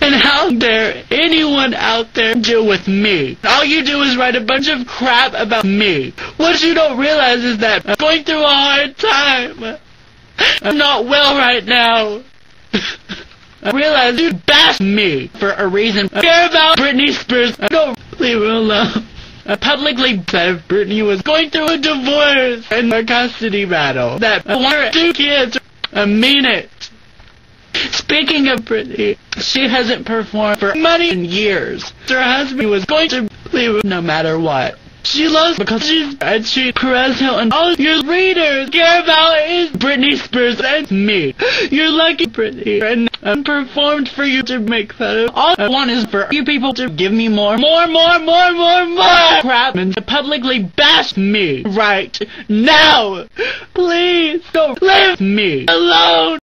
And how dare anyone out there deal with me? All you do is write a bunch of crap about me. What you don't realize is that I'm going through a hard time. I'm not well right now. I realize you bashed me for a reason. I care about Britney Spears. I don't leave her alone. I publicly said Britney was going through a divorce and a custody battle, that I want her 2 kids. I mean it. Speaking of Britney, she hasn't performed for money in years. Her husband was going to leave no matter what. She loves because she's and she Perez Hilton. All your readers care about is Britney Spears and me. You're lucky, Britney, and I performed for you to make fun of. All I want is for you people to give me more crap and to publicly bash me right now. Please don't leave me alone.